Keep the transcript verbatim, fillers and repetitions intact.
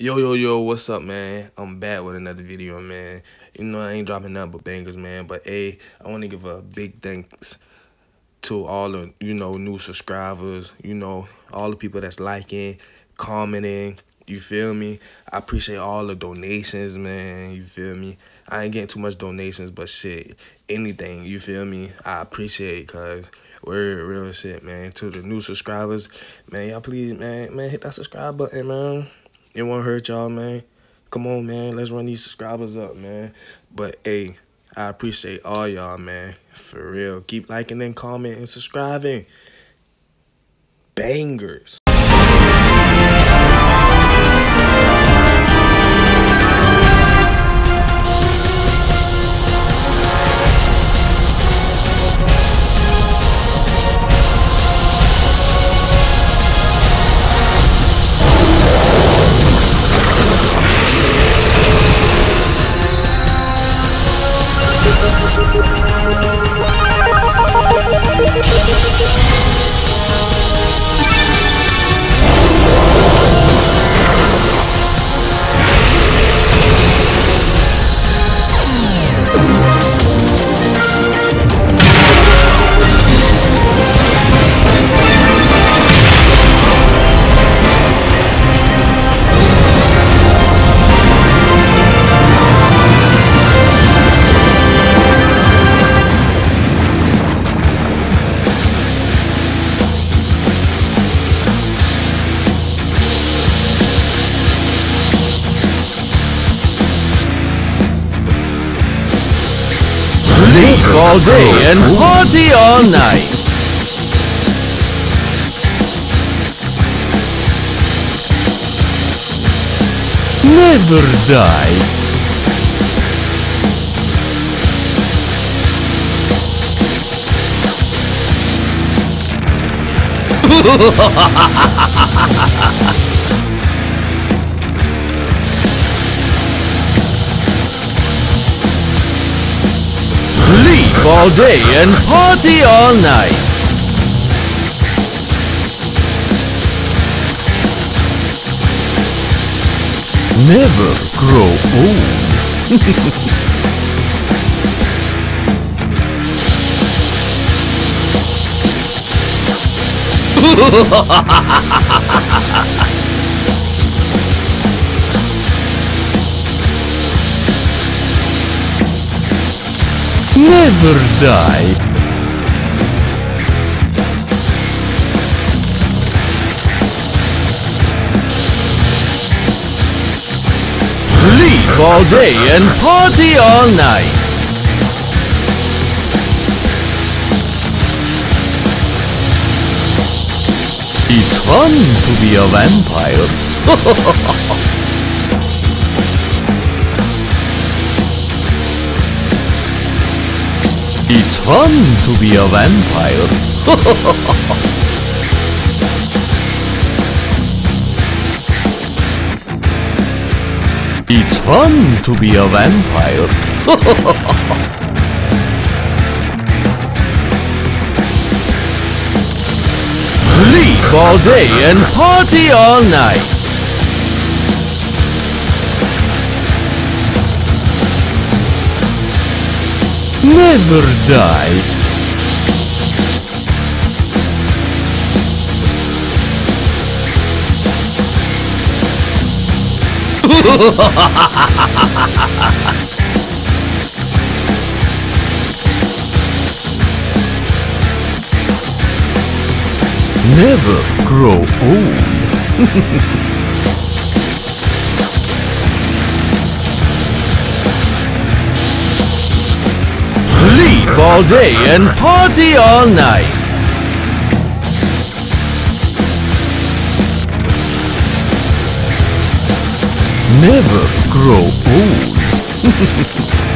Yo, yo, yo, what's up, man? I'm back with another video, man. You know, I ain't dropping nothing but bangers, man. But, hey, I want to give a big thanks to all the, you know, new subscribers. You know, all the people that's liking, commenting. You feel me? I appreciate all the donations, man. You feel me? I ain't getting too much donations, but shit, anything. You feel me? I appreciate it, because we're real shit, man. To the new subscribers, man, y'all please, man, man, hit that subscribe button, man. It won't hurt y'all, man. Come on, man. Let's run these subscribers up, man. But, hey, I appreciate all y'all, man. For real. Keep liking and commenting and subscribing. Bangers. All day and party all night. Never die. All day and party all night. Never grow old. Never die. Sleep all day and party all night. It's fun to be a vampire. It's fun to be a vampire. It's fun to be a vampire. Sleep all day and party all night. Never die. Never grow old. Sleep all day and party all night. Never grow old.